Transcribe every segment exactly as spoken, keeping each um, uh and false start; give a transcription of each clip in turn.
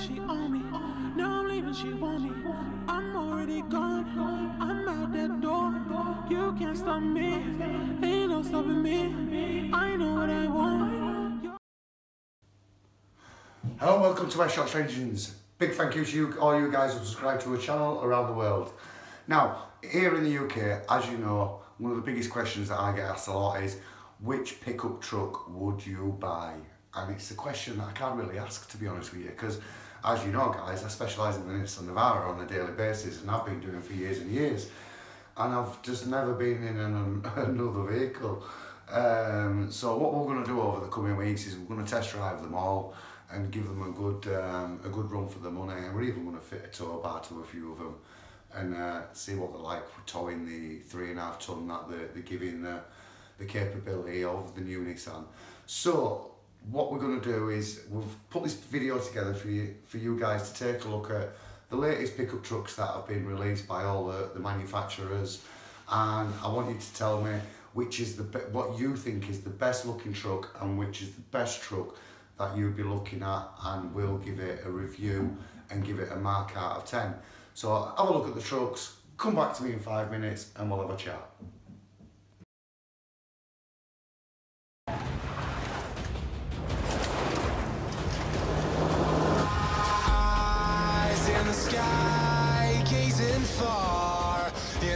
She on me, now I'm leaving, she want me. I'm already gone, I'm out that door. You can't stop me, ain't no stopping me. I know what I want. Hello and welcome to West Yorkshire Engines. Big thank you to you, all you guys who subscribe to our channel around the world. Now, here in the U K, as you know, one of the biggest questions that I get asked a lot is, which pickup truck would you buy? And it's a question that I can't really ask, to be honest with you, because as you know guys, I specialise in the Nissan Navara on a daily basis, and I've been doing it for years and years, and I've just never been in an, another vehicle. Um, so what we're going to do over the coming weeks is we're going to test drive them all and give them a good um, a good run for the money, and we're even going to fit a tow bar to a few of them and uh, see what they're like for towing the three and a half ton that they're, they're giving the, the capability of the new Nissan. So what we're going to do is we've put this video together for you for you guys to take a look at the latest pickup trucks that have been released by all the, the manufacturers, and I want you to tell me which is the what you think is the best looking truck and which is the best truck that you'd be looking at, and we'll give it a review and give it a mark out of ten. So have a look at the trucks, come back to me in five minutes and we'll have a chat.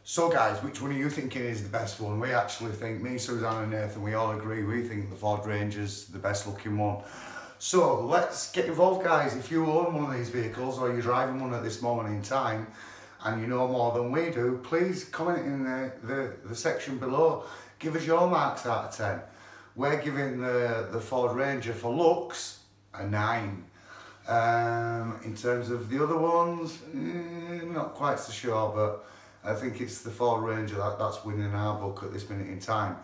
So guys, which one are you thinking is the best one? We actually think, me, Suzanne and Nathan, we all agree, we think the Ford Ranger's the best looking one. So let's get involved guys. If you own one of these vehicles or you're driving one at this moment in time and you know more than we do, please comment in the, the, the section below. Give us your marks out of ten. We're giving the, the Ford Ranger for looks a nine. Um, in terms of the other ones, mm, not quite so sure, but I think it's the Ford Ranger that, that's winning our book at this minute in time.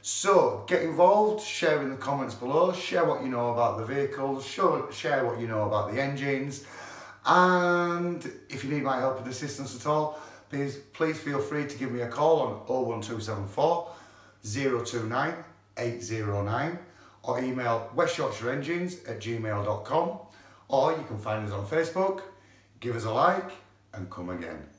So get involved, share in the comments below, share what you know about the vehicles, show, share what you know about the engines, and if you need my help and assistance at all, please, please feel free to give me a call on oh one two seven four, oh two nine, eight oh nine or email west yorkshire engines at gmail dot com, or you can find us on Facebook, give us a like and come again.